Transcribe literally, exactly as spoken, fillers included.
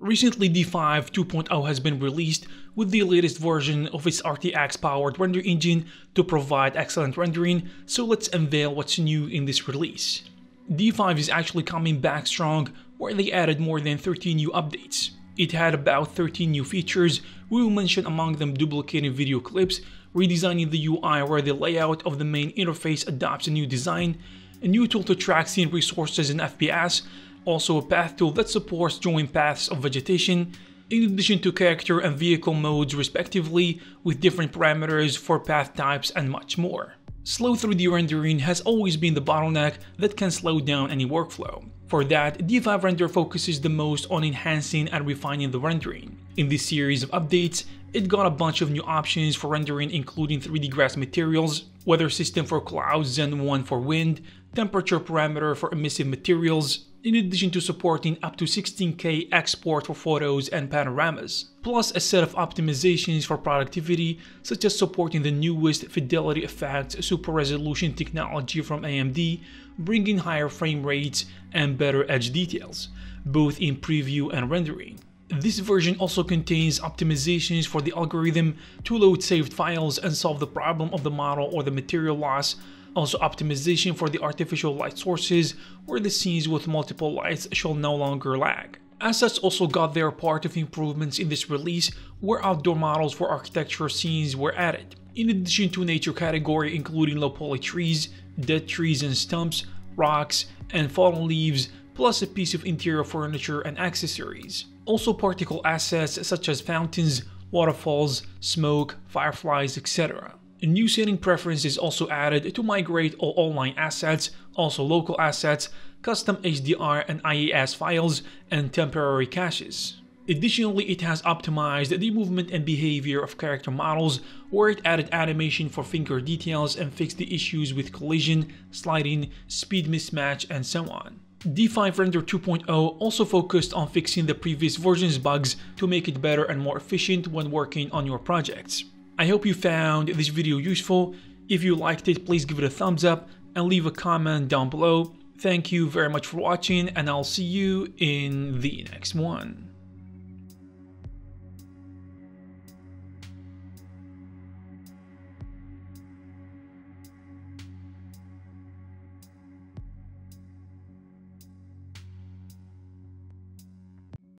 Recently, D five two point oh has been released with the latest version of its R T X-powered render engine to provide excellent rendering, so let's unveil what's new in this release. D five is actually coming back strong, where they added more than thirteen new updates. It had about thirteen new features. We will mention among them duplicating video clips, redesigning the U I where the layout of the main interface adopts a new design, a new tool to track scene resources and F P S, also a path tool that supports joint paths of vegetation, in addition to character and vehicle modes respectively, with different parameters for path types and much more. Slow three D rendering has always been the bottleneck that can slow down any workflow. For that, D five Render focuses the most on enhancing and refining the rendering. In this series of updates, it got a bunch of new options for rendering, including three D grass materials, weather system for clouds and one for wind, temperature parameter for emissive materials, in addition to supporting up to sixteen K export for photos and panoramas, plus a set of optimizations for productivity, such as supporting the newest FidelityFX super resolution technology from A M D, bringing higher frame rates and better edge details, both in preview and rendering. This version also contains optimizations for the algorithm to load saved files and solve the problem of the model or the material loss, also optimization for the artificial light sources where the scenes with multiple lights shall no longer lag. Assets also got their part of improvements in this release, where outdoor models for architecture scenes were added. In addition to nature category including low poly trees, dead trees and stumps, rocks, and fallen leaves, plus a piece of interior furniture and accessories. Also particle assets such as fountains, waterfalls, smoke, fireflies, et cetera. A new setting preference is also added to migrate all online assets, also local assets, custom H D R and I E S files, and temporary caches. Additionally, it has optimized the movement and behavior of character models, where it added animation for finger details and fixed the issues with collision, sliding, speed mismatch, and so on. D five Render two point oh also focused on fixing the previous version's bugs to make it better and more efficient when working on your projects. I hope you found this video useful. If you liked it, please give it a thumbs up and leave a comment down below. Thank you very much for watching, and I'll see you in the next one.